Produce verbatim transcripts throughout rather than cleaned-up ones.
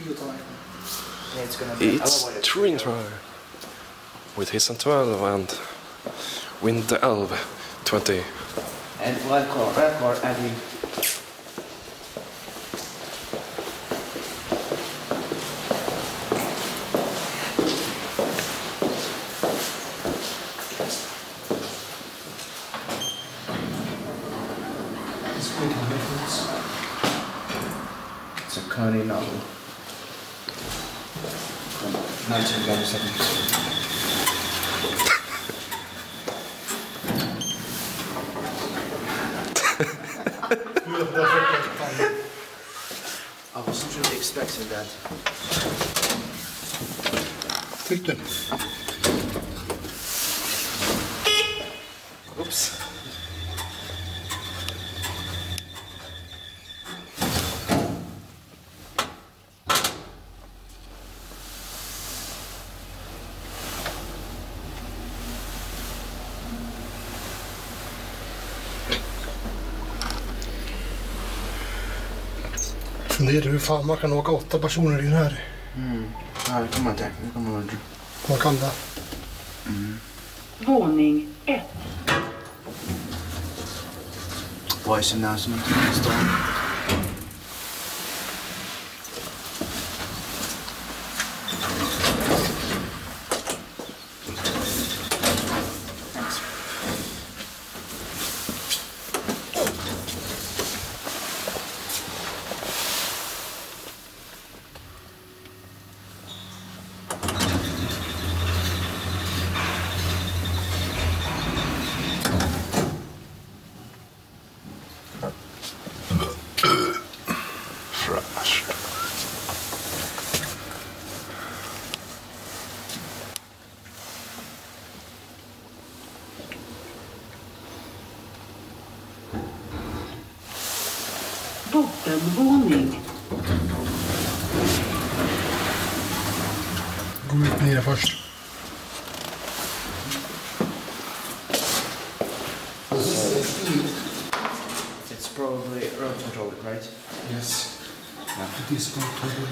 video time. Yeah, it's gonna be it's Trintro with his and twelve and Winter Elf twenty. And wild core, red core, and him. It's a KONE novel from nineteen ninety-seven. I was truly expecting that. Victor. Oops. Funderar du hur fan man kan åka åtta personer in här? Mm. Ja, det kan man inte. Det kan man inte. Man kan det. Mm. Våning ett. Voice announcement. Bottenvåning. Gå ut nere först. It's probably road control, right? Yes. Yeah. It is road control.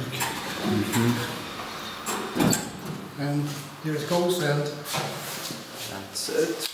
Mm-hmm. And here it goes, and that's it.